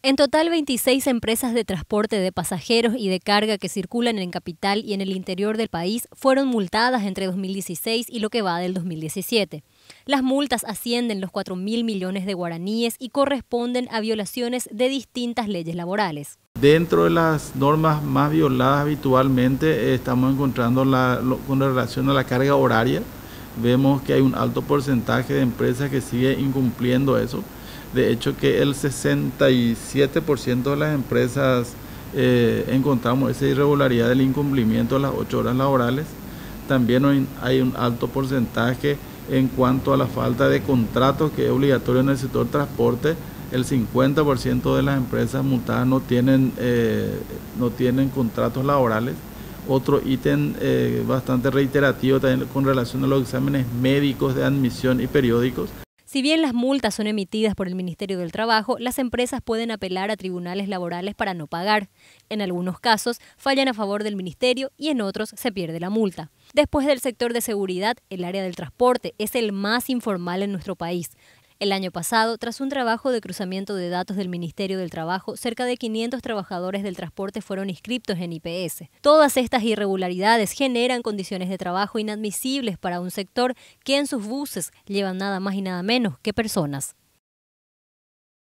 En total, 26 empresas de transporte de pasajeros y de carga que circulan en Capital y en el interior del país fueron multadas entre 2016 y lo que va del 2017. Las multas ascienden los 4.000 millones de guaraníes y corresponden a violaciones de distintas leyes laborales. Dentro de las normas más violadas habitualmente estamos encontrando con relación a la carga horaria. Vemos que hay un alto porcentaje de empresas que sigue incumpliendo eso. De hecho, que el 67% de las empresas encontramos esa irregularidad del incumplimiento de las 8 horas laborales. También hay un alto porcentaje en cuanto a la falta de contratos, que es obligatorio en el sector transporte. El 50% de las empresas multadas no tienen contratos laborales. Otro ítem bastante reiterativo también con relación a los exámenes médicos de admisión y periódicos. Si bien las multas son emitidas por el Ministerio del Trabajo, las empresas pueden apelar a tribunales laborales para no pagar. En algunos casos fallan a favor del Ministerio y en otros se pierde la multa. Después del sector de seguridad, el área del transporte es el más informal en nuestro país. El año pasado, tras un trabajo de cruzamiento de datos del Ministerio del Trabajo, cerca de 500 trabajadores del transporte fueron inscriptos en IPS. Todas estas irregularidades generan condiciones de trabajo inadmisibles para un sector que en sus buses llevan nada más y nada menos que personas.